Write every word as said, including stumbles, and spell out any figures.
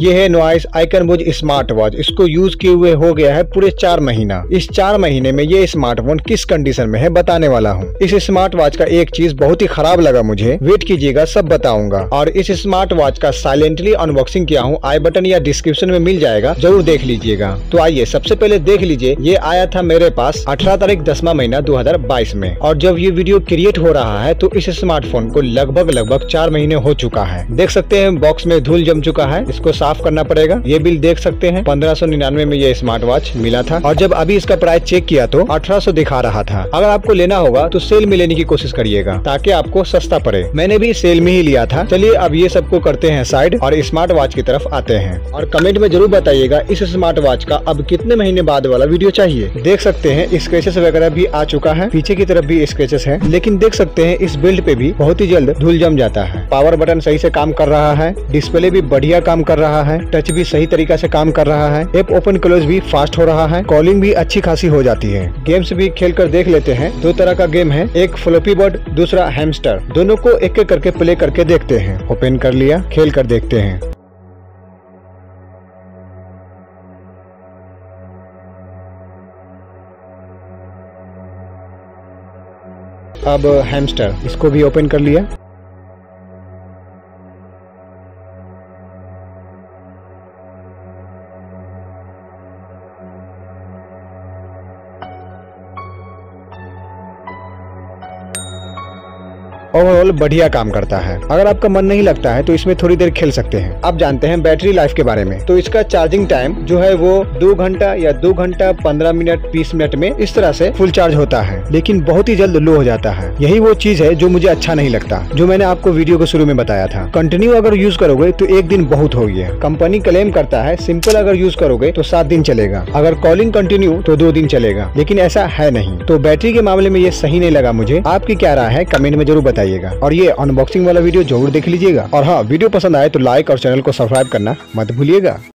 ये है Noise icon बुज smart watch. इसको यूज किए हुए हो गया है पूरे चार महीना। इस चार महीने में ये स्मार्टफोन किस कंडीशन में है बताने वाला हूँ। इस स्मार्ट वॉच का एक चीज बहुत ही खराब लगा मुझे, वेट कीजिएगा सब बताऊंगा। और इस स्मार्ट वॉच का साइलेंटली अनबॉक्सिंग किया हूँ, आई बटन या डिस्क्रिप्शन में मिल जाएगा, जरूर देख लीजिएगा। तो आइए सबसे पहले देख लीजिए। ये आया था मेरे पास अठारह तारीख दसवां महीना दो हजार बाईस में, और जब ये वीडियो क्रिएट हो रहा है तो इस स्मार्टफोन को लगभग लगभग चार महीने हो चुका है। देख सकते हैं बॉक्स में धूल जम चुका है, इसको साफ करना पड़ेगा। ये बिल देख सकते हैं पंद्रह सौ निन्यानवे में ये स्मार्ट वॉच मिला था, और जब अभी इसका प्राइस चेक किया तो अठारह सौ दिखा रहा था। अगर आपको लेना होगा तो सेल में लेने की कोशिश करिएगा ताकि आपको सस्ता पड़े। मैंने भी सेल में ही लिया था। चलिए अब ये सबको करते हैं साइड और स्मार्ट वॉच की तरफ आते हैं। और कमेंट में जरूर बताइएगा इस स्मार्ट वॉच का अब कितने महीने बाद वाला वीडियो चाहिए। देख सकते हैं स्क्रेचेस वगैरह भी आ चुका है, पीछे की तरफ भी स्क्रेचेस है, लेकिन देख सकते हैं इस बिल्ड पे भी बहुत ही जल्द धूल जम जाता है। पावर बटन सही से काम कर रहा है, डिस्प्ले भी बढ़िया काम कर रहा है, टच भी सही तरीका से काम कर रहा है, ऐप ओपन क्लोज भी फास्ट हो रहा है, कॉलिंग भी अच्छी खासी हो जाती है। गेम्स भी खेल कर देख लेते हैं। दो तरह का गेम है, एक फ्लैपी बोर्ड, दूसरा हैमस्टर। दोनों को एक एक करके प्ले करके देखते हैं। ओपन कर लिया, खेल कर देखते हैं। अब हैमस्टर, इसको भी ओपन कर लिया। ओवरऑल बढ़िया काम करता है। अगर आपका मन नहीं लगता है तो इसमें थोड़ी देर खेल सकते हैं। आप जानते हैं बैटरी लाइफ के बारे में, तो इसका चार्जिंग टाइम जो है वो दो घंटा या दो घंटा पंद्रह मिनट बीस मिनट में इस तरह से फुल चार्ज होता है, लेकिन बहुत ही जल्द लो हो जाता है। यही वो चीज है जो मुझे अच्छा नहीं लगता, जो मैंने आपको वीडियो के शुरू में बताया था। कंटिन्यू अगर यूज करोगे तो एक दिन बहुत हो गया, कंपनी क्लेम करता है। सिंपल अगर यूज करोगे तो सात दिन चलेगा, अगर कॉलिंग कंटिन्यू तो दो दिन चलेगा, लेकिन ऐसा है नहीं। तो बैटरी के मामले में ये सही नहीं लगा मुझे। आपकी क्या राय है कमेंट में जरूर बताइएगा। और ये अनबॉक्सिंग वाला वीडियो जरूर देख लीजिएगा। और हाँ, वीडियो पसंद आए तो लाइक और चैनल को सब्सक्राइब करना मत भूलिएगा।